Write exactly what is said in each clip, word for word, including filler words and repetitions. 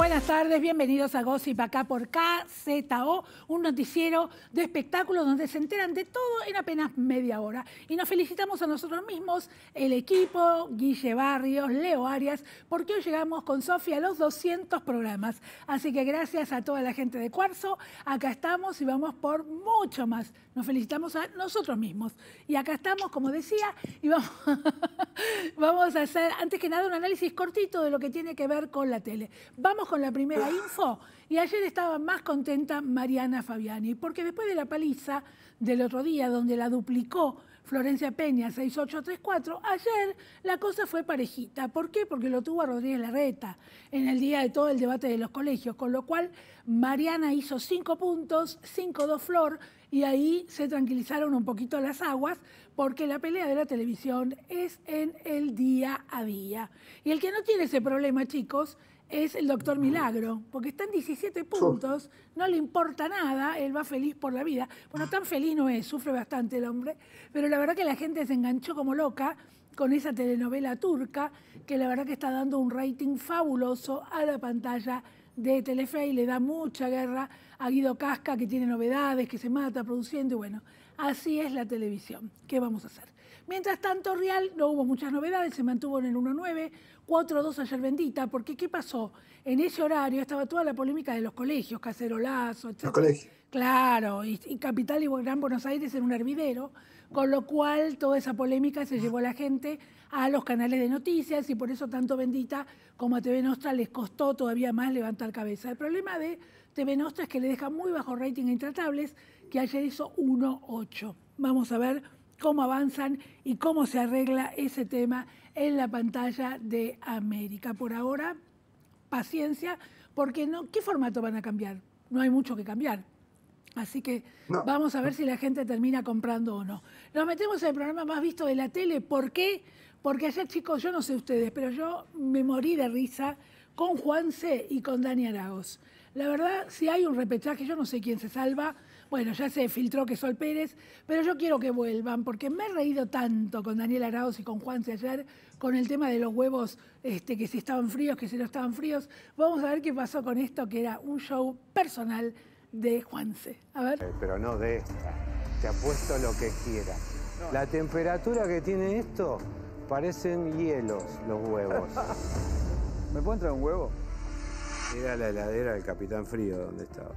buenas tardes, bienvenidos a Gossip Acá por K Z O, un noticiero de espectáculos donde se enteran de todo en apenas media hora. Y nos felicitamos a nosotros mismos, el equipo, Guille Barrios, Leo Arias, porque hoy llegamos con Sofía a los doscientos programas. Así que gracias a toda la gente de Cuarzo, acá estamos y vamos por mucho más. Nos felicitamos a nosotros mismos. Y acá estamos, como decía, y vamos, vamos a hacer, antes que nada, un análisis cortito de lo que tiene que ver con la tele. Vamos con la primera info. Y ayer estaba más contenta Mariana Fabiani, porque después de la paliza del otro día, donde la duplicó Florencia Peña, seis ocho tres cuatro, ayer la cosa fue parejita. ¿Por qué? Porque lo tuvo a Rodríguez Larreta en el día de todo el debate de los colegios, con lo cual Mariana hizo cinco puntos, cinco dos Flor, y ahí se tranquilizaron un poquito las aguas, porque la pelea de la televisión es en el día a día. Y el que no tiene ese problema, chicos, es el doctor Milagro, porque está en diecisiete puntos, no le importa nada, él va feliz por la vida. Bueno, tan feliz no es, sufre bastante el hombre, pero la verdad que la gente se enganchó como loca con esa telenovela turca, que la verdad que está dando un rating fabuloso a la pantalla de Telefe y le da mucha guerra a Guido Casca, que tiene novedades, que se mata produciendo, y bueno, así es la televisión. ¿Qué vamos a hacer? Mientras tanto, Real no hubo muchas novedades, se mantuvo en el uno nueve, cuatro dos ayer Bendita, porque ¿qué pasó? En ese horario estaba toda la polémica de los colegios, cacerolazo, etcétera. Los colegios. Claro, y, y Capital y Gran Buenos Aires en un hervidero, con lo cual toda esa polémica se llevó a la gente a los canales de noticias y por eso tanto Bendita como a T V Nostra les costó todavía más levantar cabeza. El problema de T V Nostra es que le deja muy bajo rating a Intratables, que ayer hizo uno ocho. Vamos a ver cómo avanzan y cómo se arregla ese tema en la pantalla de América. Por ahora, paciencia, porque no, ¿qué formato van a cambiar? No hay mucho que cambiar. Así que no. Vamos a ver si la gente termina comprando o no. Nos metemos en el programa más visto de la tele. ¿Por qué? Porque ayer, chicos, yo no sé ustedes, pero yo me morí de risa con Juanse y con Dani Aragos. La verdad, si hay un repechaje, yo no sé quién se salva. Bueno, ya se filtró que Sol Pérez, pero yo quiero que vuelvan, porque me he reído tanto con Daniel Arauz y con Juanse ayer, con el tema de los huevos este, que si estaban fríos, que si no estaban fríos. Vamos a ver qué pasó con esto, que era un show personal de Juanse. A ver. Pero no de esta. Te apuesto lo que quiera. La temperatura que tiene esto, parecen hielos los huevos. ¿Me pueden traer un huevo? Era la heladera del Capitán Frío donde estaba.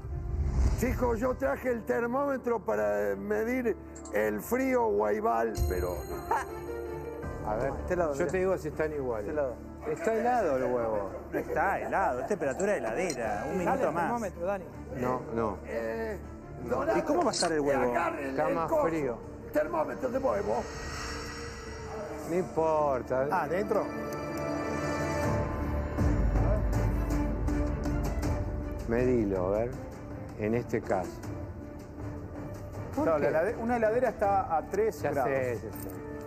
Chicos, yo traje el termómetro para medir el frío guaibal, pero... A ver, este lado, yo te digo si están iguales. Este lado. Está helado el huevo. No está helado, es temperatura de heladera, un minuto más. Termómetro, Dani. No, no. Eh, no. ¿Y cómo va a estar el huevo? Está más frío. Termómetro de huevo. No importa. Ah, ¿dentro? Medilo, a ver. En este caso. No, la heladera, una heladera está a tres grados. Sé, sé.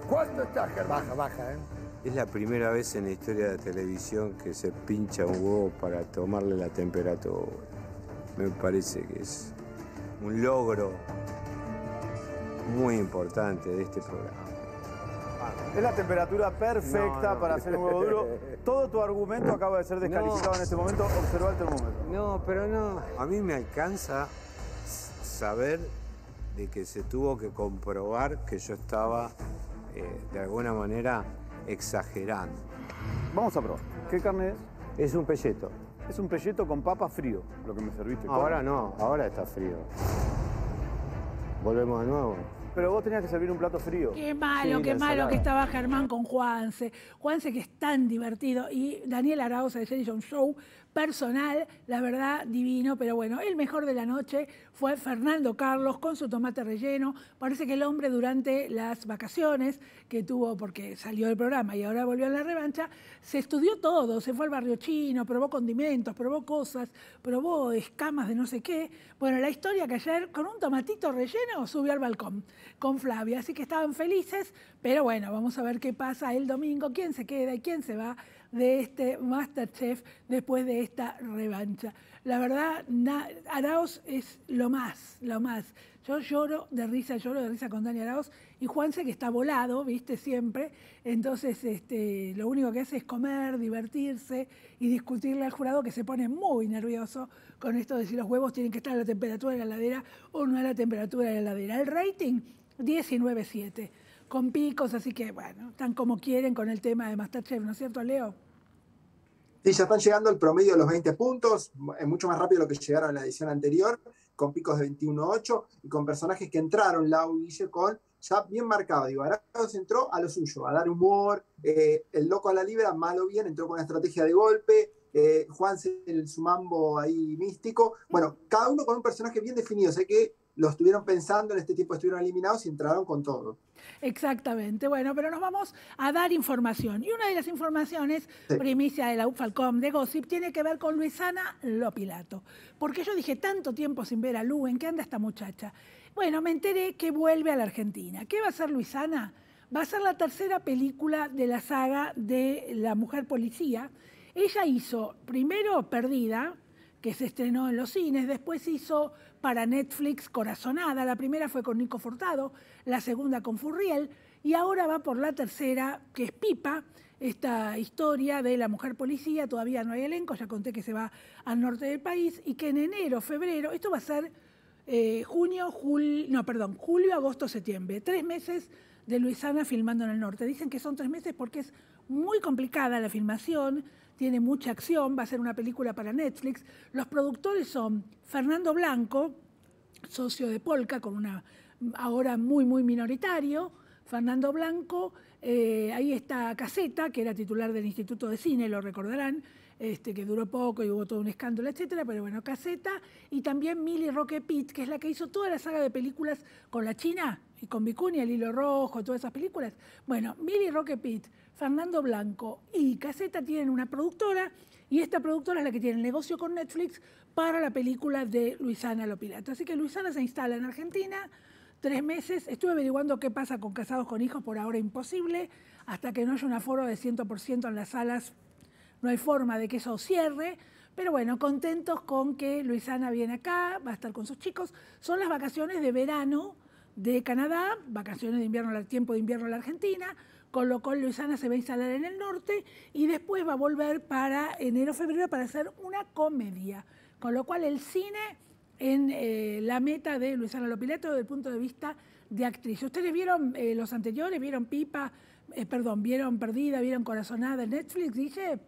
¿Cuánto está, Germán? Baja, baja, ¿eh? Es la primera vez en la historia de televisión que se pincha un huevo para tomarle la temperatura. Me parece que es un logro muy importante de este programa. Es la temperatura perfecta no, no. para hacer un huevo duro. Todo tu argumento acaba de ser descalificado no. en este momento. Observa el termómetro. No, pero no. A mí me alcanza saber de que se tuvo que comprobar que yo estaba, eh, de alguna manera, exagerando. Vamos a probar. ¿Qué carne es? Es un pelleto. Es un pelleto con papa frío, lo que me serviste. Ahora ¿Cómo? no, ahora está frío. Volvemos de nuevo. Pero vos tenías que servir un plato frío. Qué malo, sí, qué malo ensalada. Que estaba Germán con Juanse. Juanse que es tan divertido. Y Daniel Arauz ayer hizo un show personal, la verdad, divino. Pero bueno, el mejor de la noche fue Fernando Carlos con su tomate relleno. Parece que el hombre durante las vacaciones que tuvo, porque salió del programa y ahora volvió a la revancha, se estudió todo. Se fue al barrio chino, probó condimentos, probó cosas, probó escamas de no sé qué. Bueno, la historia que ayer con un tomatito relleno subió al balcón con Flavia, así que estaban felices, pero bueno, vamos a ver qué pasa el domingo, quién se queda y quién se va de este MasterChef después de esta revancha. La verdad, Arauz es lo más, lo más. Yo lloro de risa, lloro de risa con Dani Aragos y Juanse, que está volado, viste, siempre. Entonces, este, lo único que hace es comer, divertirse y discutirle al jurado, que se pone muy nervioso con esto de si los huevos tienen que estar a la temperatura de la heladera o no a la temperatura de la heladera. El rating, diecinueve siete, con picos, así que, bueno, tan como quieren con el tema de MasterChef, ¿no es cierto, Leo? Sí, ya están llegando al promedio de los veinte puntos, es mucho más rápido de lo que llegaron en la edición anterior, con picos de veintiuno ocho y con personajes que entraron, Lau y Guille, con ya bien marcado. Digo, Arauz entró a lo suyo, a dar humor, eh, el loco a la libra, mal o bien, entró con una estrategia de golpe, eh, Juanse, el sumambo ahí místico. Bueno, cada uno con un personaje bien definido, o sea que lo estuvieron pensando en este tiempo, estuvieron eliminados y entraron con todo. Exactamente, bueno, pero nos vamos a dar información. Y una de las informaciones, sí, primicia de la UFalcom de Gossip, tiene que ver con Luisana Lopilato. Porque yo dije, tanto tiempo sin ver a Lu, ¿en qué anda esta muchacha? Bueno, me enteré que vuelve a la Argentina. ¿Qué va a hacer Luisana? Va a ser la tercera película de la saga de la mujer policía. Ella hizo primero Perdida, que se estrenó en los cines, después hizo para Netflix Corazonada, la primera fue con Nico Furtado, la segunda con Furriel, y ahora va por la tercera, que es Pipa, esta historia de la mujer policía, todavía no hay elenco, ya conté que se va al norte del país, y que en enero, febrero, esto va a ser eh, junio, julio, no, perdón, julio, agosto, septiembre, tres meses de Luisana filmando en el norte. Dicen que son tres meses porque es muy complicada la filmación, tiene mucha acción, va a ser una película para Netflix. Los productores son Fernando Blanco, socio de Polka, con una ahora muy, muy minoritario. Fernando Blanco, eh, ahí está Caseta, que era titular del Instituto de Cine, lo recordarán, este, que duró poco y hubo todo un escándalo, etcétera, pero bueno, Caseta. Y también Millie Rocket Pitt, que es la que hizo toda la saga de películas con la China y con Vicuña, El Hilo Rojo, todas esas películas. Bueno, Millie Rocket Pitt, Fernando Blanco y Caseta tienen una productora, y esta productora es la que tiene el negocio con Netflix para la película de Luisana Lopilato. Así que Luisana se instala en Argentina, tres meses. Estuve averiguando qué pasa con Casados con Hijos, por ahora imposible, hasta que no haya un aforo de cien por ciento en las salas, no hay forma de que eso cierre. Pero bueno, contentos con que Luisana viene acá, va a estar con sus chicos. Son las vacaciones de verano de Canadá, vacaciones de invierno, tiempo de invierno en la Argentina, con lo cual Luisana se va a instalar en el norte y después va a volver para enero-febrero para hacer una comedia. Con lo cual el cine en eh, la meta de Luisana Lopilato desde el punto de vista de actriz. Ustedes vieron eh, los anteriores, vieron Pipa, eh, perdón, vieron Perdida, vieron Corazonada en Netflix, dije.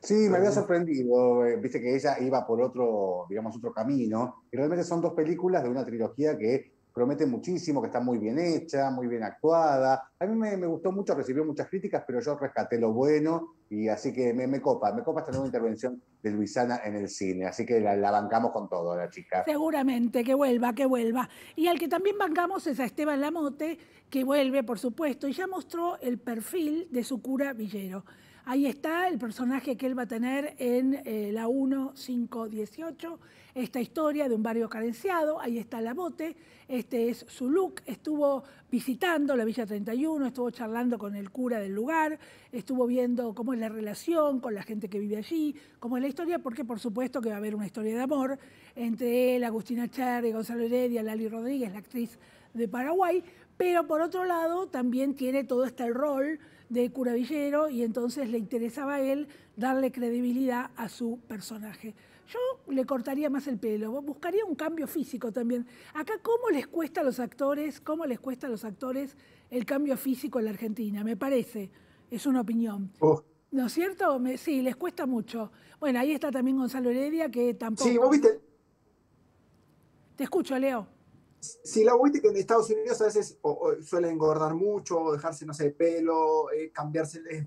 Sí, me había sorprendido, viste que ella iba por otro, digamos, otro camino, y realmente son dos películas de una trilogía que promete muchísimo, que está muy bien hecha, muy bien actuada. A mí me, me gustó mucho, recibió muchas críticas, pero yo rescaté lo bueno, y así que me, me copa, me copa esta nueva intervención de Luisana en el cine, así que la, la bancamos con todo, la chica. Seguramente, que vuelva, que vuelva. Y al que también bancamos es a Esteban Lamote, que vuelve, por supuesto, y ya mostró el perfil de su cura Villero. Ahí está el personaje que él va a tener en eh, la uno cinco dieciocho, esta historia de un barrio carenciado. Ahí está la bote, este es su look. Estuvo visitando la Villa treinta y uno, estuvo charlando con el cura del lugar, estuvo viendo cómo es la relación con la gente que vive allí, cómo es la historia, porque por supuesto que va a haber una historia de amor entre él, Agustina Cherry, Gonzalo Heredia, Lali Rodríguez, la actriz de Paraguay. Pero por otro lado también tiene todo este rol de cura Villero, y entonces le interesaba a él darle credibilidad a su personaje. Yo le cortaría más el pelo, buscaría un cambio físico también. Acá, ¿cómo les cuesta a los actores, cómo les cuesta a los actores el cambio físico en la Argentina? Me parece, es una opinión. Oh. ¿No es cierto? Me, sí, les cuesta mucho. Bueno, ahí está también Gonzalo Heredia, que tampoco... Sí, vos viste... Te escucho, Leo. Si la viste que en Estados Unidos a veces o, o suelen engordar mucho, o dejarse, no sé, pelo, eh, cambiarse, es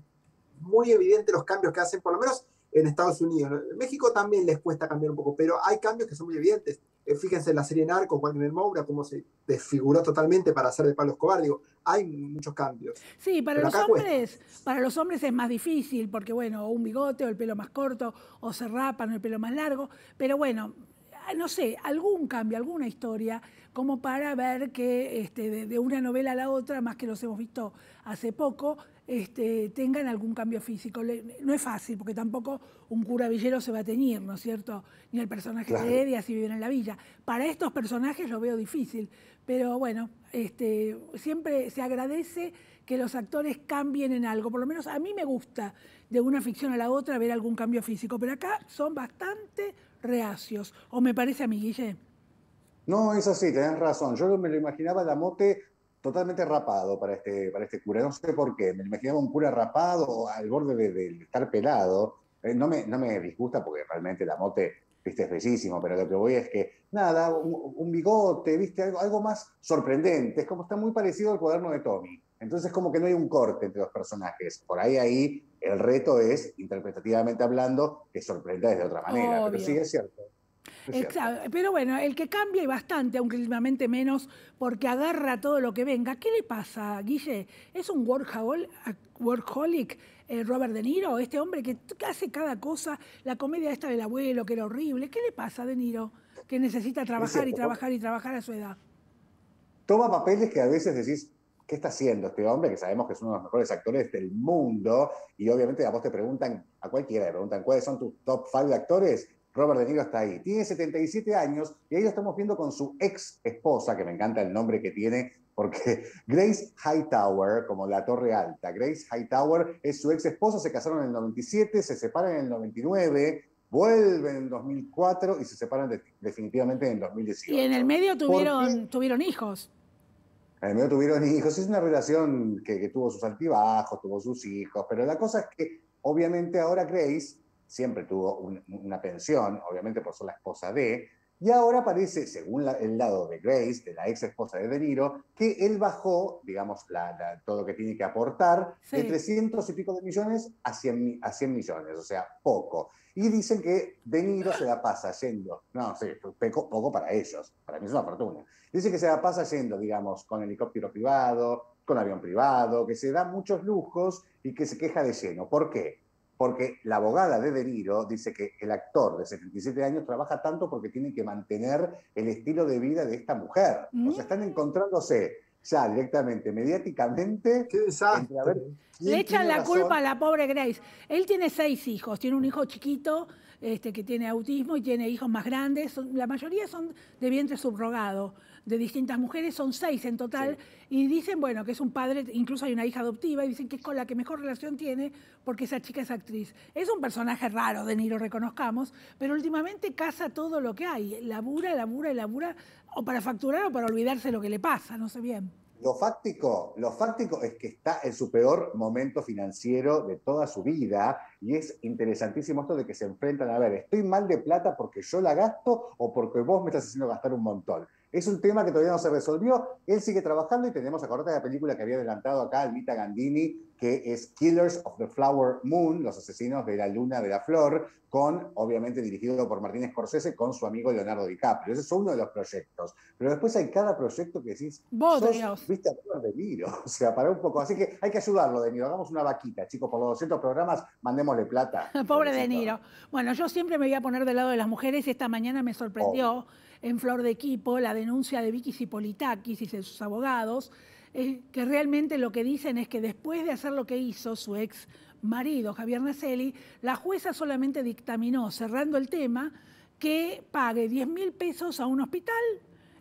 muy evidente los cambios que hacen, por lo menos en Estados Unidos. En México también les cuesta cambiar un poco, pero hay cambios que son muy evidentes. Eh, fíjense en la serie Narcos, Wagner Moura, cómo se desfiguró totalmente para hacer de Pablo Escobar. Digo, hay muchos cambios. Sí, para los hombres, para los hombres es más difícil, porque bueno, o un bigote, o el pelo más corto, o se rapan, o el pelo más largo, pero bueno... no sé, algún cambio, alguna historia, como para ver que este, de, de una novela a la otra, más que los hemos visto hace poco, este, tengan algún cambio físico. Le, no es fácil, porque tampoco un cura villero se va a teñir, ¿no es cierto? Ni el personaje claro. de Heredia si viven en la villa. Para estos personajes lo veo difícil, pero bueno, este, siempre se agradece que los actores cambien en algo. Por lo menos a mí me gusta de una ficción a la otra ver algún cambio físico, pero acá son bastante reacios. ¿O me parece a mí, Guille? No, es así, tenés razón. Yo me lo imaginaba Lamote totalmente rapado para este, para este cura. No sé por qué. Me lo imaginaba un cura rapado al borde de, de estar pelado. Eh, no, me, no me disgusta porque realmente Lamote, viste, es bellísimo, pero lo que voy es que, nada, un, un bigote, viste, algo, algo más sorprendente. Es como está muy parecido al cuaderno de Tommy. Entonces como que no hay un corte entre los personajes. Por ahí, ahí, el reto es, interpretativamente hablando, que sorprendáis de otra manera. Obvio. Pero sí, es cierto. Es Exacto. cierto. Pero bueno, el que cambia y bastante, aunque últimamente menos, porque agarra todo lo que venga. ¿Qué le pasa, Guille? ¿Es un workaholic eh, Robert De Niro? Este hombre que hace cada cosa, la comedia esta del abuelo, que era horrible. ¿Qué le pasa a De Niro? Que necesita trabajar y trabajar y trabajar a su edad. Toma papeles que a veces decís, ¿qué está haciendo este hombre? Que sabemos que es uno de los mejores actores del mundo y obviamente a vos te preguntan, a cualquiera le preguntan, ¿cuáles son tus top cinco de actores? Robert De Niro está ahí. Tiene setenta y siete años y ahí lo estamos viendo con su ex esposa, que me encanta el nombre que tiene, porque Grace Hightower, como la Torre Alta, Grace Hightower es su ex esposa, se casaron en el noventa y siete, se separan en el noventa y nueve, vuelven en el dos mil cuatro y se separan de, definitivamente en el dos mil dieciocho. Y en el medio tuvieron, tuvieron hijos. En el medio tuvieron hijos, es una relación que, que tuvo sus altibajos, tuvo sus hijos, pero la cosa es que obviamente ahora Grace siempre tuvo un, una pensión, obviamente por ser la esposa de, y ahora parece, según la, el lado de Grace, de la ex esposa de De Niro, que él bajó, digamos, la, la, todo lo que tiene que aportar, sí, de trescientos y pico de millones a cien millones, o sea, poco. Y dicen que De Niro se la pasa yendo, no, sí, poco, poco para ellos, para mí es una fortuna. Dicen que se la pasa yendo, digamos, con helicóptero privado, con avión privado, que se da muchos lujos y que se queja de lleno. ¿Por qué? Porque la abogada de De Niro dice que el actor de setenta y siete años trabaja tanto porque tiene que mantener el estilo de vida de esta mujer. Mm. O sea, están encontrándose ya directamente, mediáticamente. ¡Qué desastre! A ver, le echan la razón? culpa a la pobre Grace. Él tiene seis hijos, tiene un hijo chiquito este, que tiene autismo y tiene hijos más grandes. La mayoría son de vientre subrogado, de distintas mujeres, son seis en total, sí, y dicen, bueno, que es un padre, incluso hay una hija adoptiva, y dicen que es con la que mejor relación tiene porque esa chica es actriz. Es un personaje raro, De Niro, reconozcamos, pero últimamente caza todo lo que hay, labura, labura, labura, o para facturar o para olvidarse lo que le pasa, no sé bien. Lo fáctico, lo fáctico es que está en su peor momento financiero de toda su vida y es interesantísimo esto de que se enfrentan a ver, estoy mal de plata porque yo la gasto o porque vos me estás haciendo gastar un montón. Es un tema que todavía no se resolvió, él sigue trabajando y tenemos, acordate de la película que había adelantado acá Almita Gandini, que es Killers of the Flower Moon, Los asesinos de la luna de la flor, con, obviamente, dirigido por Martin Scorsese, con su amigo Leonardo DiCaprio. Ese es uno de los proyectos. Pero después hay cada proyecto que decís, sos, viste a Robert De Niro. O sea, para un poco. Así que hay que ayudarlo, De Niro. Hagamos una vaquita, chicos. Por los doscientos programas, mandémosle plata. Pobre De Niro. Bueno, yo siempre me voy a poner del lado de las mujeres. Esta mañana me sorprendió, oh, en Flor de Equipo, la denuncia de Vicky Sipolitakis y sus abogados, Eh, que realmente lo que dicen es que después de hacer lo que hizo su ex marido, Javier Naselli, la jueza solamente dictaminó, cerrando el tema, que pague diez mil pesos a un hospital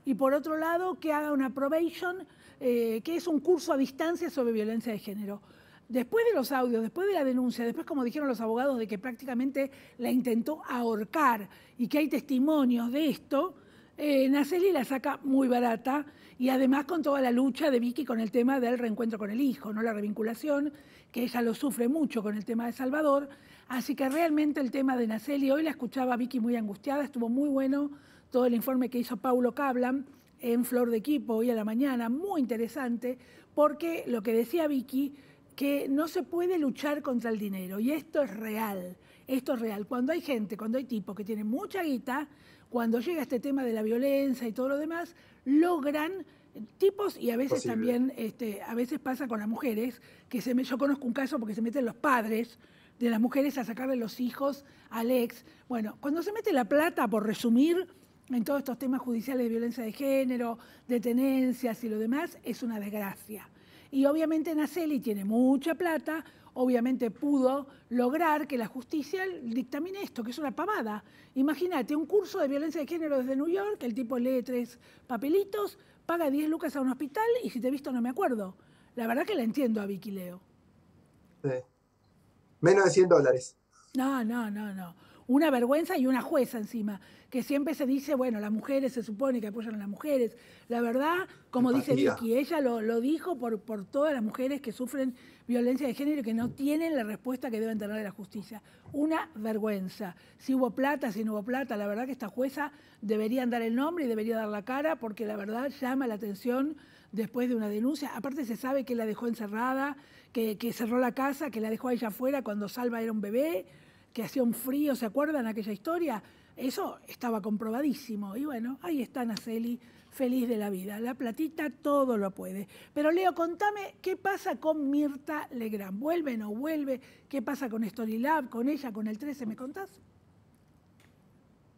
y por otro lado que haga una probation, eh, que es un curso a distancia sobre violencia de género. Después de los audios, después de la denuncia, después como dijeron los abogados de que prácticamente la intentó ahorcar y que hay testimonios de esto, Eh, Naselli la saca muy barata y además con toda la lucha de Vicky con el tema del reencuentro con el hijo, no, la revinculación, que ella lo sufre mucho con el tema de Salvador. Así que realmente el tema de Naselli, hoy la escuchaba Vicky muy angustiada, estuvo muy bueno todo el informe que hizo Paulo Cablan en Flor de Equipo hoy a la mañana, muy interesante, porque lo que decía Vicky, que no se puede luchar contra el dinero y esto es real, esto es real. Cuando hay gente, cuando hay tipos que tienen mucha guita, cuando llega este tema de la violencia y todo lo demás, logran tipos, y a veces posible, también, este, a veces pasa con las mujeres, que se me, yo conozco un caso porque se meten los padres de las mujeres a sacarle los hijos al ex. Bueno, cuando se mete la plata, por resumir, en todos estos temas judiciales de violencia de género, de tenencias y lo demás, es una desgracia. Y obviamente Naceli tiene mucha plata, obviamente pudo lograr que la justicia dictamine esto, que es una pavada. Imagínate, un curso de violencia de género desde New York, el tipo lee tres papelitos, paga diez lucas a un hospital y si te he visto no me acuerdo. La verdad que la entiendo a Vicky, Leo. Sí. Menos de cien dólares. No, no, no, no. Una vergüenza y una jueza encima, que siempre se dice, bueno, las mujeres se supone que apoyan a las mujeres. La verdad, como dice Vicky, ella lo, lo dijo por, por todas las mujeres que sufren violencia de género y que no tienen la respuesta que deben tener de la justicia. Una vergüenza. Si hubo plata, si no hubo plata, la verdad que esta jueza debería dar el nombre y debería dar la cara, porque la verdad llama la atención después de una denuncia. Aparte se sabe que la dejó encerrada, que, que cerró la casa, que la dejó a ella afuera cuando Salva era un bebé, que hacía un frío, ¿se acuerdan aquella historia? Eso estaba comprobadísimo. Y bueno, ahí está Naceli, feliz de la vida. La platita todo lo puede. Pero Leo, contame qué pasa con Mirta Legrand. ¿Vuelve o no vuelve? ¿Qué ppasa con Storylab, con ella, con el trece? ¿Me contás?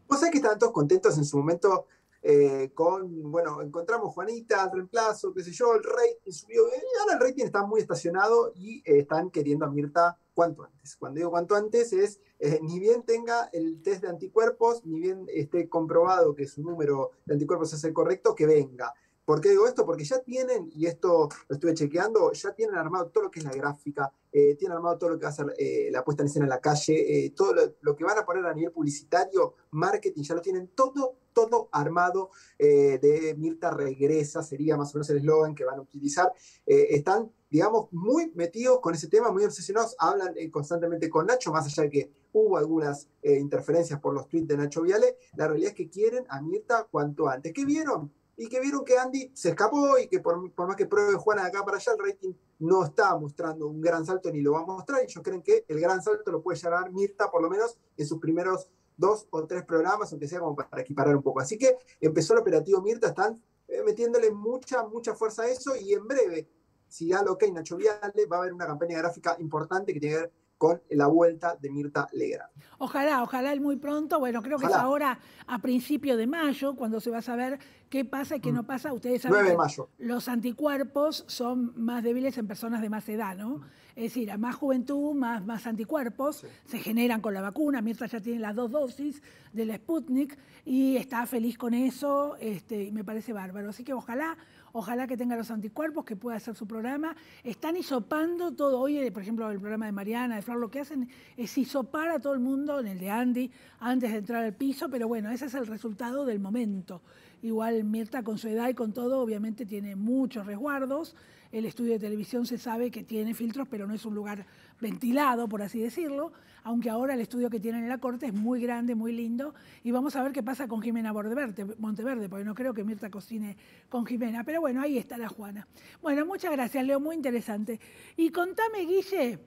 Vos sabés que estaban todos contentos en su momento eh, con, bueno, encontramos Juanita, el reemplazo, qué sé yo, el rating subió. Eh, ahora el rating está muy estacionado y eh, están queriendo a Mirta cuanto antes. Cuando digo cuanto antes es eh, ni bien tenga el test de anticuerpos, ni bien esté comprobado que su número de anticuerpos es el correcto, que venga. ¿Por qué digo esto? Porque ya tienen, y esto lo estuve chequeando, ya tienen armado todo lo que es la gráfica, eh, tienen armado todo lo que va a ser eh, la puesta en escena en la calle, eh, todo lo, lo que van a poner a nivel publicitario, marketing, ya lo tienen todo, todo armado. eh, de Mirta regresa, sería más o menos el eslogan que van a utilizar. Eh, están, digamos, muy metidos con ese tema, muy obsesionados, hablan eh, constantemente con Nacho, más allá de que hubo algunas eh, interferencias por los tweets de Nacho Viale, la realidad es que quieren a Mirta cuanto antes. ¿Qué vieron? Y que vieron que Andy se escapó y que por, por más que pruebe Juana de acá para allá, el rating no está mostrando un gran salto ni lo va a mostrar, y ellos creen que el gran salto lo puede llevar Mirta, por lo menos en sus primeros dos o tres programas, aunque sea como para equiparar un poco. Así que empezó el operativo Mirta, están eh, metiéndole mucha, mucha fuerza a eso, y en breve, si da lo que hay Nacho Viale, va a haber una campaña gráfica importante que tiene que ver con la vuelta de Mirta Legrand. Ojalá, ojalá él muy pronto. Bueno, creo que ojalá. Es ahora a principio de mayo cuando se va a saber qué pasa y qué mm. no pasa. Ustedes saben nueve de mayo. Que los anticuerpos son más débiles en personas de más edad, ¿no? Mm. Es decir, a más juventud, más, más anticuerpos, sí, se generan con la vacuna. Mirta ya tiene las dos dosis de la Sputnik y está feliz con eso, este, y me parece bárbaro. Así que ojalá, ojalá que tenga los anticuerpos, que pueda hacer su programa. Están hisopando todo. Hoy, por ejemplo, el programa de Mariana, de Flor, lo que hacen es hisopar a todo el mundo, en el de Andy, antes de entrar al piso, pero bueno, ese es el resultado del momento. Igual Mirta, con su edad y con todo, obviamente tiene muchos resguardos. El estudio de televisión se sabe que tiene filtros, pero no es un lugar ventilado, por así decirlo, aunque ahora el estudio que tienen en la corte es muy grande, muy lindo, y vamos a ver qué pasa con Jimena Monteverde, porque no creo que Mirta cocine con Jimena, pero bueno, ahí está la Juana. Bueno, muchas gracias, Leo, muy interesante. Y contame, Guille,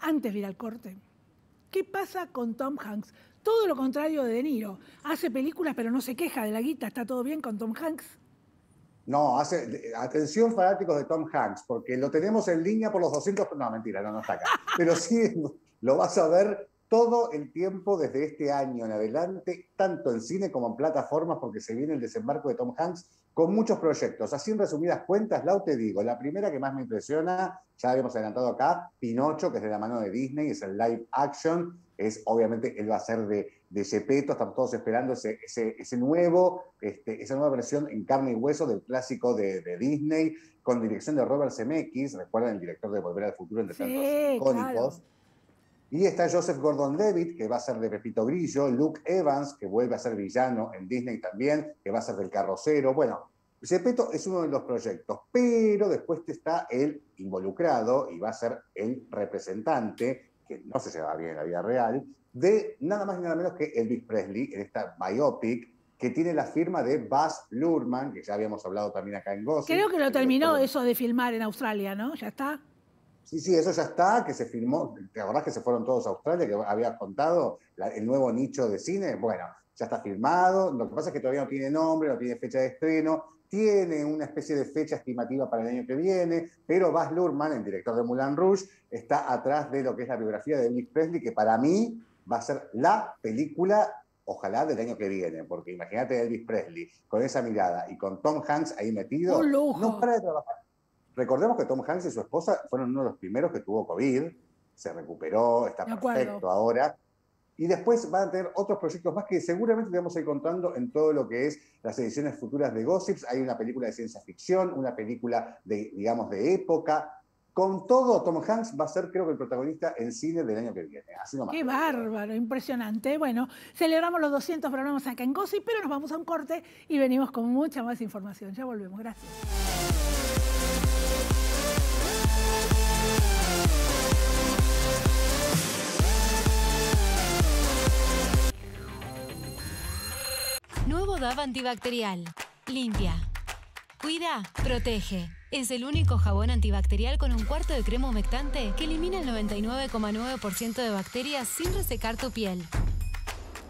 antes de ir al corte, ¿qué pasa con Tom Hanks? Todo lo contrario de De Niro, hace películas pero no se queja de la guita, ¿está todo bien con Tom Hanks? No, hace, atención fanáticos de Tom Hanks, porque lo tenemos en línea por los doscientos... No, mentira, no, no está acá. Pero sí, lo vas a ver todo el tiempo desde este año en adelante, tanto en cine como en plataformas, porque se viene el desembarco de Tom Hanks con muchos proyectos. Así, en resumidas cuentas, Lau, te digo, la primera que más me impresiona, ya habíamos adelantado acá, Pinocho, que es de la mano de Disney, es el live action, es obviamente él va a ser de, de Gepetto, estamos todos esperando ese, ese, ese nuevo, este, esa nueva versión en carne y hueso del clásico de, de Disney, con dirección de Robert Zemeckis, recuerdan el director de Volver al Futuro, entre tantos icónicos. Sí, claro. Y está Joseph Gordon-Levitt, que va a ser de Pepito Grillo, Luke Evans, que vuelve a ser villano en Disney también, que va a ser del Carrocero. Bueno, Gepetto es uno de los proyectos, pero después está él involucrado y va a ser el representante, que no se lleva bien en la vida real, de nada más y nada menos que Elvis Presley, en esta biopic, que tiene la firma de Baz Luhrmann, que ya habíamos hablado también acá en Gossip. Creo que lo terminó eso de filmar en Australia, ¿no? ¿Ya está? Sí, sí, eso ya está, que se filmó. ¿Te acordás que se fueron todos a Australia, que habías contado la, el nuevo nicho de cine? Bueno, ya está filmado, lo que pasa es que todavía no tiene nombre, no tiene fecha de estreno, tiene una especie de fecha estimativa para el año que viene, pero Baz Luhrmann, el director de Moulin Rouge, está atrás de lo que es la biografía de Elvis Presley, que para mí va a ser la película ojalá del año que viene, porque imagínate Elvis Presley con esa mirada y con Tom Hanks ahí metido, no para de trabajar. Recordemos que Tom Hanks y su esposa fueron uno de los primeros que tuvo COVID, se recuperó, está perfecto ahora, y después van a tener otros proyectos más que seguramente te vamos a ir contando en todo lo que es las ediciones futuras de Gossips. Hay una película de ciencia ficción, una película de, digamos, de época. Con todo, Tom Hanks va a ser, creo que, el protagonista en cine del año que viene. Así nomás. Qué bárbaro, impresionante. Bueno, celebramos los doscientos programas acá en Gossip, pero nos vamos a un corte y venimos con mucha más información. Ya volvemos, gracias. Nuevo D A B antibacterial. Limpia. Cuida. Protege. Es el único jabón antibacterial con un cuarto de crema humectante que elimina el noventa y nueve coma nueve por ciento de bacterias sin resecar tu piel.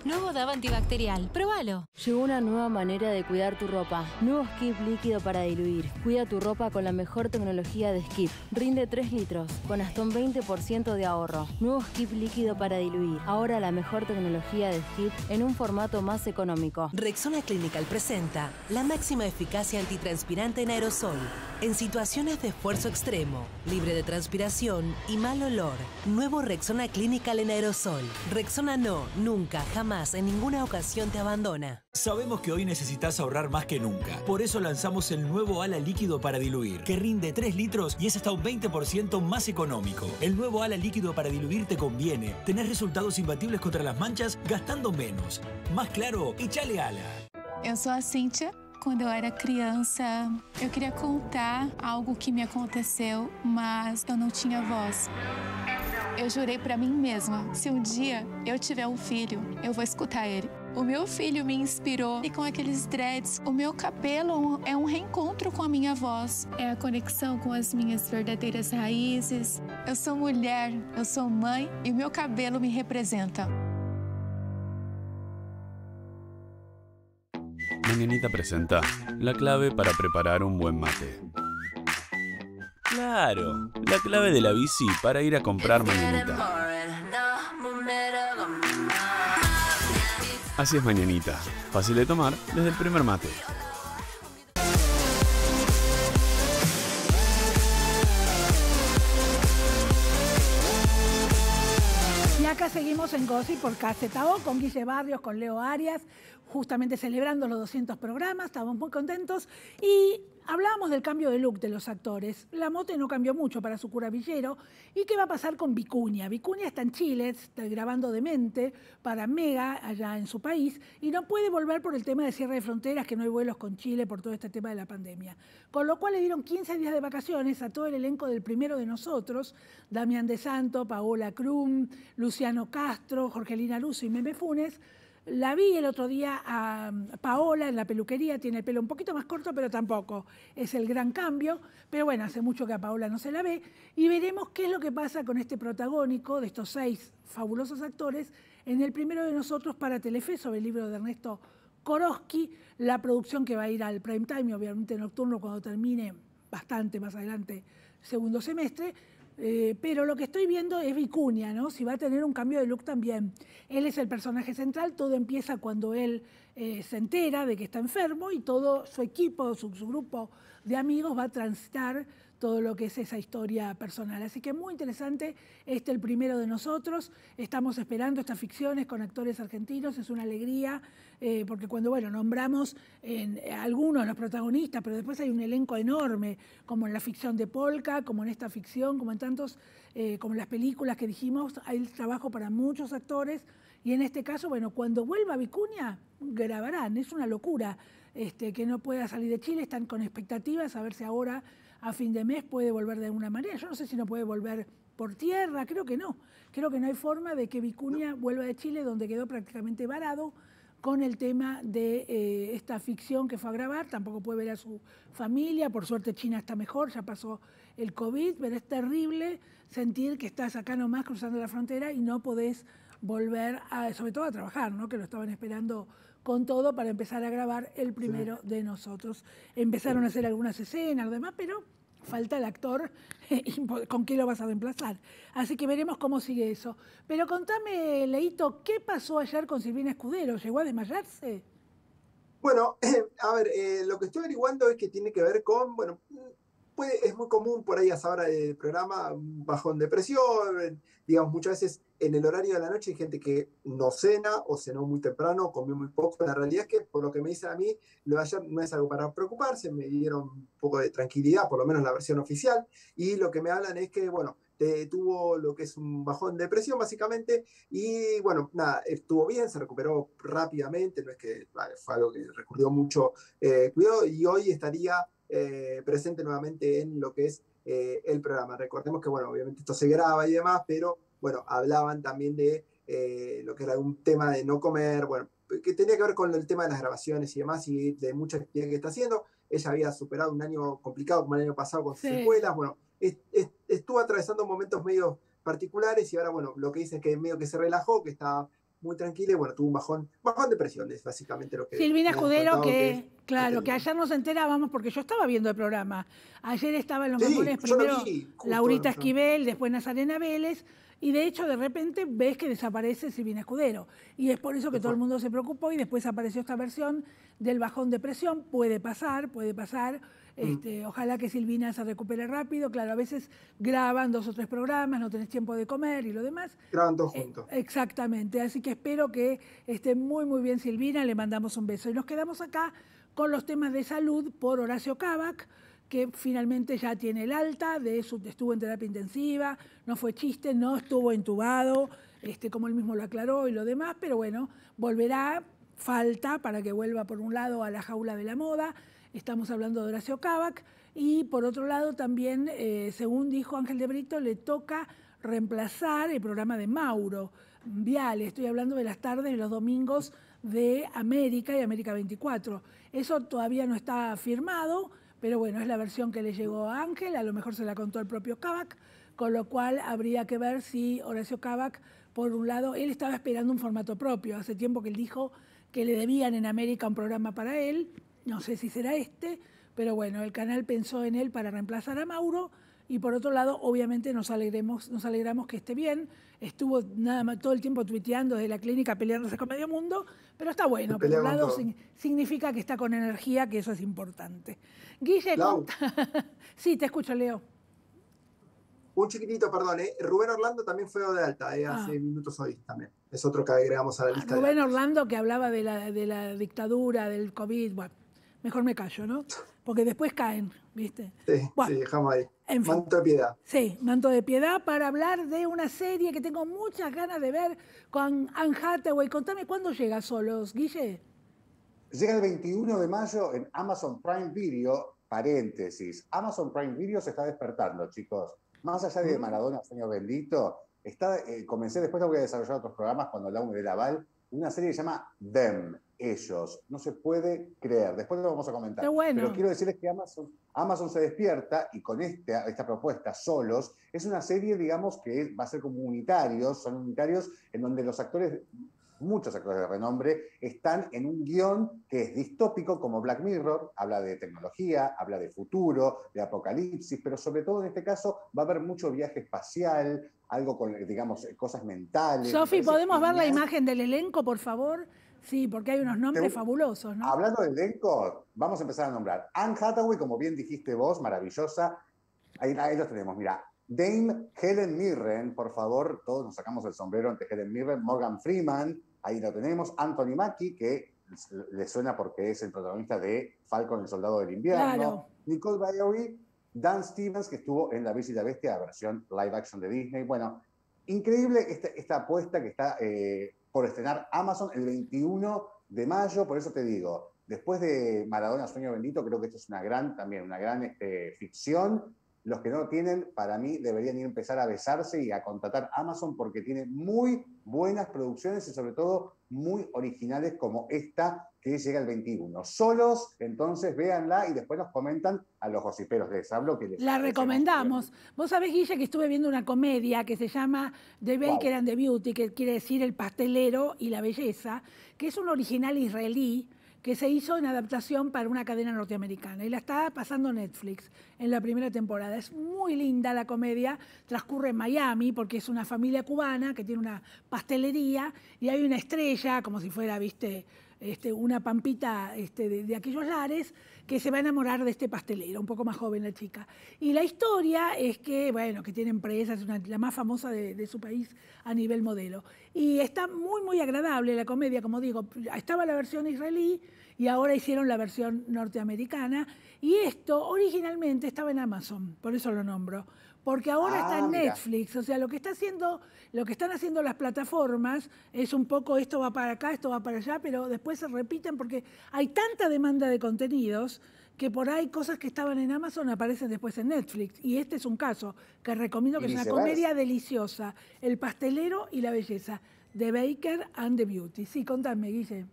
Nuevo D A B antibacterial. Pruébalo. Llegó una nueva manera de cuidar tu ropa. Nuevo Skip líquido para diluir. Cuida tu ropa con la mejor tecnología de Skip. Rinde tres litros con hasta un veinte por ciento de ahorro. Nuevo Skip líquido para diluir. Ahora la mejor tecnología de Skip en un formato más económico. Rexona Clinical presenta la máxima eficacia antitranspirante en aerosol. En situaciones de esfuerzo extremo, libre de transpiración y mal olor. Nuevo Rexona Clinical en aerosol. Rexona no, nunca, jamás. En ninguna ocasión te abandona. Sabemos que hoy necesitas ahorrar más que nunca. Por eso lanzamos el nuevo ala líquido para diluir, que rinde tres litros y es hasta un veinte por ciento más económico. El nuevo ala líquido para diluir te conviene. Tenés resultados imbatibles contra las manchas gastando menos. Más claro, échale ala. Yo soy a Cíntia. Quando eu era criança, eu queria contar algo que me aconteceu, mas eu não tinha voz. Eu jurei para mim mesma, se um dia eu tiver um filho, eu vou escutar ele. O meu filho me inspirou e com aqueles dreads, o meu cabelo é um reencontro com a minha voz. É a conexão com as minhas verdadeiras raízes. Eu sou mulher, eu sou mãe e o meu cabelo me representa. Mañanita presenta la clave para preparar un buen mate. Claro, la clave de la bici para ir a comprar Mañanita. Así es Mañanita, fácil de tomar desde el primer mate. Acá seguimos en Gossip por K Z O con Guille Barrios, con Leo Arias, justamente celebrando los doscientos programas, estábamos muy contentos y hablábamos del cambio de look de los actores. La mote no cambió mucho para su curavillero. ¿Y qué va a pasar con Vicuña? Vicuña está en Chile, está grabando Demente para Mega allá en su país y no puede volver por el tema de cierre de fronteras, que no hay vuelos con Chile por todo este tema de la pandemia. Con lo cual le dieron quince días de vacaciones a todo el elenco del Primero de Nosotros, Damián De Santo, Paola Krum, Luciano Castro, Jorgelina Luzo y Meme Funes. La vi el otro día a Paola en la peluquería, tiene el pelo un poquito más corto, pero tampoco es el gran cambio. Pero bueno, hace mucho que a Paola no se la ve. Y veremos qué es lo que pasa con este protagónico de estos seis fabulosos actores en El Primero de Nosotros para Telefe, sobre el libro de Ernesto Koroski, la producción que va a ir al prime time, obviamente nocturno, cuando termine bastante más adelante, segundo semestre. Eh, pero lo que estoy viendo es Vicuña, ¿no? Si va a tener un cambio de look también. Él es el personaje central, todo empieza cuando él eh, se entera de que está enfermo y todo su equipo, su, su grupo de amigos va a transitar todo lo que es esa historia personal. Así que muy interesante, este El Primero de Nosotros. Estamos esperando estas ficciones con actores argentinos, es una alegría, eh, porque cuando, bueno, nombramos en, a algunos de los protagonistas, pero después hay un elenco enorme, como en la ficción de Polka, como en esta ficción, como en tantos, eh, como en las películas que dijimos, hay trabajo para muchos actores, y en este caso, bueno, cuando vuelva Vicuña, grabarán, es una locura este, que no pueda salir de Chile, están con expectativas, a ver si ahora a fin de mes puede volver de alguna manera. Yo no sé si no puede volver por tierra, creo que no. Creo que no hay forma de que Vicuña vuelva de Chile, donde quedó prácticamente varado con el tema de eh, esta ficción que fue a grabar. Tampoco puede ver a su familia. Por suerte China está mejor, ya pasó el COVID, pero es terrible sentir que estás acá nomás cruzando la frontera y no podés volver, a, sobre todo a trabajar, ¿no? Que lo estaban esperando con todo para empezar a grabar El Primero sí. de Nosotros. Empezaron sí. a hacer algunas escenas, demás, pero falta el actor, ¿con qué lo vas a reemplazar? Así que veremos cómo sigue eso. Pero contame, Leito, ¿qué pasó ayer con Silvina Escudero? ¿Llegó a desmayarse? Bueno, eh, a ver, eh, lo que estoy averiguando es que tiene que ver con, bueno, puede, es muy común por ahí a esa hora del programa, bajón de presión, eh, digamos, muchas veces en el horario de la noche hay gente que no cena o cenó muy temprano, comió muy poco. La realidad es que, por lo que me dicen a mí, lo de ayer no es algo para preocuparse, me dieron un poco de tranquilidad, por lo menos la versión oficial, y lo que me hablan es que, bueno, Eh, tuvo lo que es un bajón de presión básicamente, y bueno, nada, estuvo bien, se recuperó rápidamente, no es que vale, fue algo que recurrió mucho eh, cuidado, y hoy estaría eh, presente nuevamente en lo que es eh, el programa. Recordemos que, bueno, obviamente esto se graba y demás, pero bueno, hablaban también de eh, lo que era un tema de no comer, bueno, que tenía que ver con el tema de las grabaciones y demás, y de mucha actividad que está haciendo. Ella había superado un año complicado, como el año pasado, con sí. secuelas, bueno, estuvo atravesando momentos medio particulares, y ahora, bueno, lo que dice es que medio que se relajó, que está muy tranquila, y bueno, tuvo un bajón, bajón de presión, es básicamente lo que... Silvina Escudero, que, que claro, que ayer nos enterábamos, porque yo estaba viendo el programa, ayer estaban los sí, memones, primero vi, justo, Laurita Esquivel, después Nazarena Vélez, y de hecho de repente ves que desaparece Silvina Escudero, y es por eso que todo el mundo se preocupó, y después apareció esta versión del bajón de presión. Puede pasar, puede pasar, Este, mm. ojalá que Silvina se recupere rápido. Claro, a veces graban dos o tres programas, no tenés tiempo de comer y lo demás. Graban todos juntos. Eh, exactamente, así que espero que esté muy muy bien Silvina, le mandamos un beso. Y nos quedamos acá con los temas de salud por Horacio Cabac, que finalmente ya tiene el alta, de eso estuvo en terapia intensiva, no fue chiste, no estuvo intubado, este, como él mismo lo aclaró y lo demás, pero bueno, volverá, falta para que vuelva por un lado a la jaula de la moda. Estamos hablando de Horacio Cabac, y por otro lado también, eh, según dijo Ángel de Brito, le toca reemplazar el programa de Mauro Viale. Estoy hablando de las tardes de los domingos de América y América veinticuatro. Eso todavía no está firmado, pero bueno, es la versión que le llegó a Ángel, a lo mejor se la contó el propio Cabac, con lo cual habría que ver si Horacio Cabac, por un lado, él estaba esperando un formato propio, hace tiempo que él dijo que le debían en América un programa para él. No sé si será este, pero bueno, el canal pensó en él para reemplazar a Mauro, y por otro lado, obviamente, nos alegremos, nos alegramos que esté bien. Estuvo nada más, todo el tiempo tuiteando desde la clínica peleándose con medio mundo, pero está bueno. Por un lado, sin, significa que está con energía, que eso es importante. Guille, Lau. Sí, te escucho, Leo. Un chiquitito, perdón, ¿eh? Rubén Orlando también fue de alta, ¿eh? hace ah. minutos hoy también. Es otro que agregamos a la lista. Rubén Orlando, que hablaba de la, de la dictadura, del COVID, bueno. Mejor me callo, ¿no? Porque después caen, ¿viste? Sí, bueno, sí, dejamos ahí. En fin, manto de piedad. Sí, manto de piedad para hablar de una serie que tengo muchas ganas de ver con Anne Hathaway. Contame, ¿cuándo llega Solos, Guille? Llega el veintiuno de mayo en Amazon Prime Video, paréntesis. Amazon Prime Video se está despertando, chicos. Más allá de Maradona, Señor Bendito, está, eh, comencé, después voy a desarrollar otros programas cuando Lau me dé la aval, una serie que se llama Them. Ellos, no se puede creer, después lo vamos a comentar, pero, bueno. pero quiero decirles que Amazon, Amazon se despierta, y con esta, esta propuesta Solos, es una serie, digamos, que va a ser como unitarios, son unitarios en donde los actores, muchos actores de renombre, están en un guión que es distópico, como Black Mirror, habla de tecnología, habla de futuro, de apocalipsis, pero sobre todo en este caso va a haber mucho viaje espacial, algo con, digamos, cosas mentales. Sofi, ¿podemos ver la imagen del elenco, por favor? Sí, porque hay unos nombres fabulosos, ¿no? Hablando de elenco, vamos a empezar a nombrar. Anne Hathaway, como bien dijiste vos, maravillosa. Ahí, ahí los tenemos, mira. Dame Helen Mirren, por favor, todos nos sacamos el sombrero ante Helen Mirren. Morgan Freeman, ahí lo tenemos. Anthony Mackie, que le suena porque es el protagonista de Falcon, el soldado del invierno. Claro. Nicole Bailey, Dan Stevens, que estuvo en La Bella y la Bestia, versión live action de Disney. Bueno, increíble esta, esta apuesta que está... Eh, por estrenar Amazon el veintiuno de mayo, por eso te digo, después de Maradona, Sueño Bendito, creo que esto es una gran, también una gran este, ficción. Los que no lo tienen, para mí, deberían ir a empezar a besarse y a contratar Amazon, porque tiene muy buenas producciones y sobre todo muy originales como esta que llega el veintiuno. Solos, entonces, véanla y después nos comentan a los gossiperos de esa blog. La recomendamos. Vos sabés, Guille, que estuve viendo una comedia que se llama The Baker wow. and the Beauty, que quiere decir el pastelero y la belleza, que es un original israelí, que se hizo en adaptación para una cadena norteamericana y la está pasando Netflix en la primera temporada. Es muy linda la comedia, transcurre en Miami porque es una familia cubana que tiene una pastelería y hay una estrella, como si fuera, viste, este, una pampita este, de, de aquellos lares, que se va a enamorar de este pastelero, un poco más joven la chica. Y la historia es que, bueno, que tiene empresas, es una, la más famosa de, de su país a nivel modelo. Y está muy, muy agradable la comedia, como digo, estaba la versión israelí y ahora hicieron la versión norteamericana. Y esto originalmente estaba en Amazon, por eso lo nombro. Porque ahora ah, está en Netflix, mira. O sea, lo que está haciendo, lo que están haciendo las plataformas es un poco esto va para acá, esto va para allá, pero después se repiten porque hay tanta demanda de contenidos que por ahí cosas que estaban en Amazon aparecen después en Netflix. Y este es un caso que recomiendo, que es una comedia deliciosa, El pastelero y la belleza, The Baker and the Beauty. Sí, contame, Guille.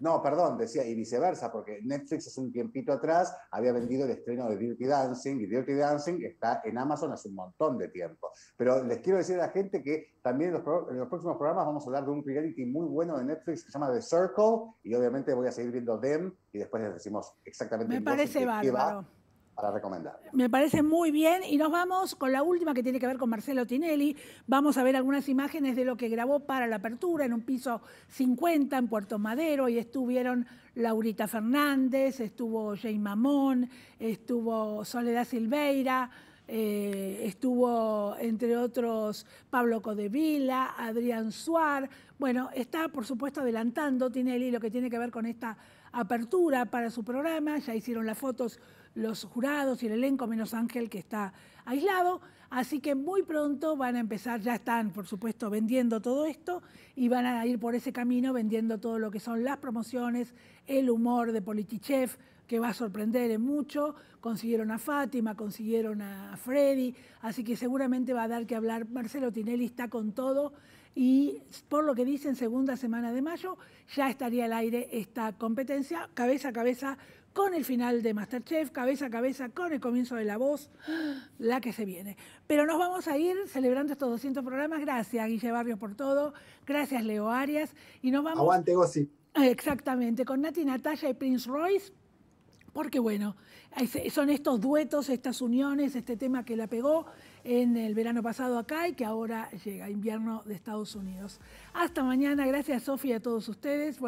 No, perdón, decía, y viceversa, porque Netflix hace un tiempito atrás había vendido el estreno de Dirty Dancing, y Dirty Dancing está en Amazon hace un montón de tiempo. Pero les quiero decir a la gente que también en los, en los próximos programas vamos a hablar de un reality muy bueno de Netflix que se llama The Circle, y obviamente voy a seguir viendo Them, y después les decimos exactamente qué va para recomendar. Me parece muy bien, y nos vamos con la última que tiene que ver con Marcelo Tinelli. Vamos a ver algunas imágenes de lo que grabó para la apertura en un piso cincuenta en Puerto Madero, y estuvieron Laurita Fernández, estuvo Jay Mamón, estuvo Soledad Silveira, eh, estuvo entre otros Pablo Codevila, Adrián Suar. Bueno, está por supuesto adelantando Tinelli lo que tiene que ver con esta apertura para su programa. Ya hicieron las fotos los jurados y el elenco, menos Ángel, que está aislado. Así que muy pronto van a empezar, ya están, por supuesto, vendiendo todo esto y van a ir por ese camino vendiendo todo lo que son las promociones, el humor de Politichef, que va a sorprender en mucho. Consiguieron a Fátima, consiguieron a Freddy, así que seguramente va a dar que hablar. Marcelo Tinelli está con todo y, por lo que dicen, segunda semana de mayo ya estaría al aire esta competencia, cabeza a cabeza con el final de Masterchef, cabeza a cabeza con el comienzo de La Voz, la que se viene. Pero nos vamos a ir celebrando estos doscientos programas. Gracias, Guille Barrios, por todo. Gracias, Leo Arias. Y nos vamos... Aguante, Gossip. Exactamente, con Nati Natalia y Prince Royce, porque bueno, son estos duetos, estas uniones, este tema que la pegó en el verano pasado acá y que ahora llega, invierno de Estados Unidos. Hasta mañana. Gracias, Sofía, a todos ustedes.